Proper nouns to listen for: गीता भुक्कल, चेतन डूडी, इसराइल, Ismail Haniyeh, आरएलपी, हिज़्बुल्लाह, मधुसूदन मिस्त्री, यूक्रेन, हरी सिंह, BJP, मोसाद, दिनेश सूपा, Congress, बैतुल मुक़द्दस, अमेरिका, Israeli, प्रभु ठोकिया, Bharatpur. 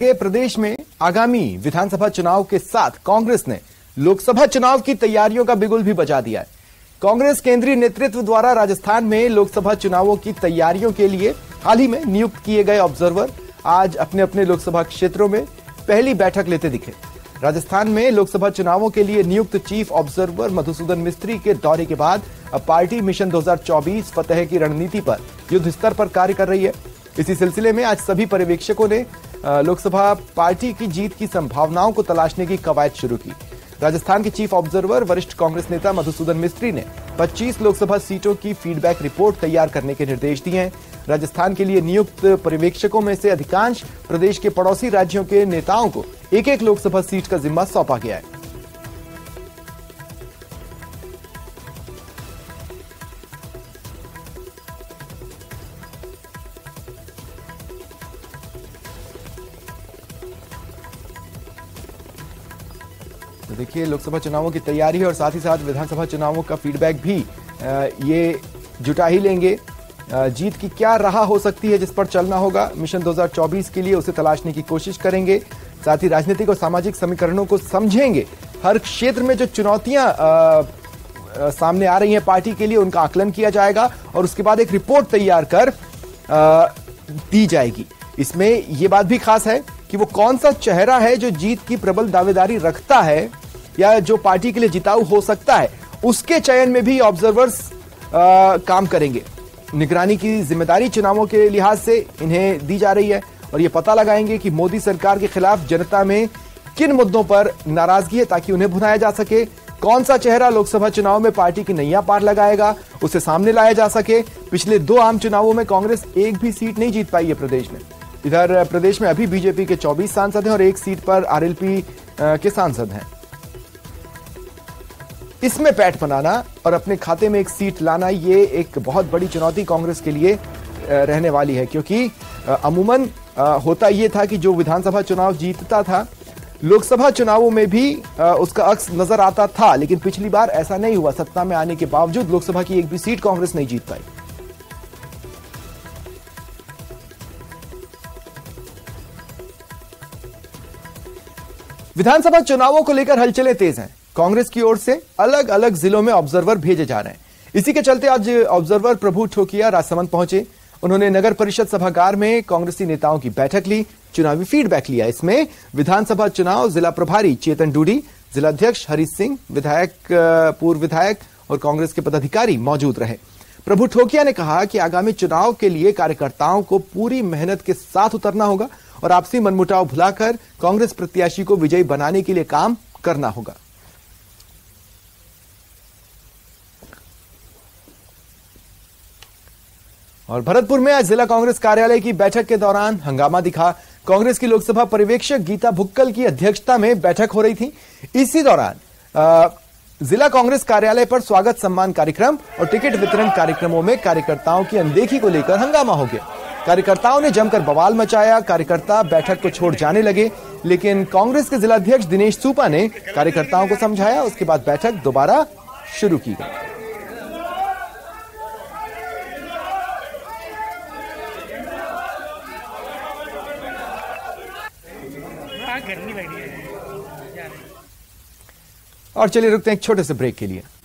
के प्रदेश में आगामी विधानसभा चुनाव के साथ कांग्रेस ने लोकसभा चुनाव की तैयारियों का बिगुल भी बजा दिया है। कांग्रेस केंद्रीय नेतृत्व द्वारा राजस्थान में लोकसभा चुनावों की तैयारियों के लिए हाल ही में नियुक्त किए गए ऑब्जर्वर आज अपने अपने लोकसभा क्षेत्रों में पहली बैठक लेते दिखे। राजस्थान में लोकसभा चुनावों के लिए नियुक्त चीफ ऑब्जर्वर मधुसूदन मिस्त्री के दौरे के बाद अब पार्टी मिशन 2024 फतेह की रणनीति पर युद्ध स्तर पर कार्य कर रही है। इसी सिलसिले में आज सभी पर्यवेक्षकों ने लोकसभा पार्टी की जीत की संभावनाओं को तलाशने की कवायद शुरू की। राजस्थान के चीफ ऑब्जर्वर वरिष्ठ कांग्रेस नेता मधुसूदन मिस्त्री ने 25 लोकसभा सीटों की फीडबैक रिपोर्ट तैयार करने के निर्देश दिए हैं। राजस्थान के लिए नियुक्त पर्यवेक्षकों में से अधिकांश प्रदेश के पड़ोसी राज्यों के नेताओं को एक एक लोकसभा सीट का जिम्मा सौंपा गया है। तो देखिए, लोकसभा चुनावों की तैयारी है और साथ ही साथ विधानसभा चुनावों का फीडबैक भी ये जुटा ही लेंगे। जीत की क्या राह हो सकती है जिस पर चलना होगा, मिशन 2024 के लिए उसे तलाशने की कोशिश करेंगे। साथ ही राजनीतिक और सामाजिक समीकरणों को समझेंगे। हर क्षेत्र में जो चुनौतियां सामने आ रही हैं पार्टी के लिए, उनका आकलन किया जाएगा और उसके बाद एक रिपोर्ट तैयार कर दी जाएगी। इसमें ये बात भी खास है कि वो कौन सा चेहरा है जो जीत की प्रबल दावेदारी रखता है या जो पार्टी के लिए जिताऊ हो सकता है, उसके चयन में भी ऑब्जर्वर्स काम करेंगे। निगरानी की जिम्मेदारी चुनावों के लिहाज से इन्हें दी जा रही है और ये पता लगाएंगे कि मोदी सरकार के खिलाफ जनता में किन मुद्दों पर नाराजगी है, ताकि उन्हें भुनाया जा सके। कौन सा चेहरा लोकसभा चुनाव में पार्टी की नैया पार लगाएगा, उसे सामने लाया जा सके। पिछले 2 आम चुनावों में कांग्रेस एक भी सीट नहीं जीत पाई है प्रदेश में। इधर प्रदेश में अभी बीजेपी के 24 सांसद हैं और 1 सीट पर आरएलपी के सांसद हैं। इसमें पैठ बनाना और अपने खाते में एक सीट लाना, ये एक बहुत बड़ी चुनौती कांग्रेस के लिए रहने वाली है, क्योंकि अमूमन होता ये था कि जो विधानसभा चुनाव जीतता था, लोकसभा चुनावों में भी उसका अक्स नजर आता था। लेकिन पिछली बार ऐसा नहीं हुआ। सत्ता में आने के बावजूद लोकसभा की एक भी सीट कांग्रेस नहीं जीत पाई। विधानसभा चुनावों को लेकर हलचलें तेज हैं। कांग्रेस की ओर से अलग अलग जिलों में ऑब्जर्वर भेजे जा रहे हैं। इसी के चलते आज ऑब्जर्वर प्रभु ठोकिया राजसमंद पहुंचे। उन्होंने नगर परिषद सभागार में कांग्रेसी नेताओं की बैठक ली, चुनावी फीडबैक लिया। इसमें विधानसभा चुनाव जिला प्रभारी चेतन डूडी, जिलाध्यक्ष हरी सिंह, विधायक, पूर्व विधायक और कांग्रेस के पदाधिकारी मौजूद रहे। प्रभु ठोकिया ने कहा कि आगामी चुनाव के लिए कार्यकर्ताओं को पूरी मेहनत के साथ उतरना होगा और आपसी मनमुटाव भुलाकर कांग्रेस प्रत्याशी को विजयी बनाने के लिए काम करना होगा। और भरतपुर में आज जिला कांग्रेस कार्यालय की बैठक के दौरान हंगामा दिखा। कांग्रेस की लोकसभा पर्यवेक्षक गीता भुक्कल की अध्यक्षता में बैठक हो रही थी। इसी दौरान जिला कांग्रेस कार्यालय पर स्वागत सम्मान कार्यक्रम और टिकट वितरण कार्यक्रमों में कार्यकर्ताओं की अनदेखी को लेकर हंगामा हो गया। कार्यकर्ताओं ने जमकर बवाल मचाया। कार्यकर्ता बैठक को छोड़ जाने लगे, लेकिन कांग्रेस के जिलाध्यक्ष दिनेश सूपा ने कार्यकर्ताओं को समझाया। उसके बाद बैठक दोबारा शुरू की गई। और चलिए रुकते हैं एक छोटे से ब्रेक के लिए।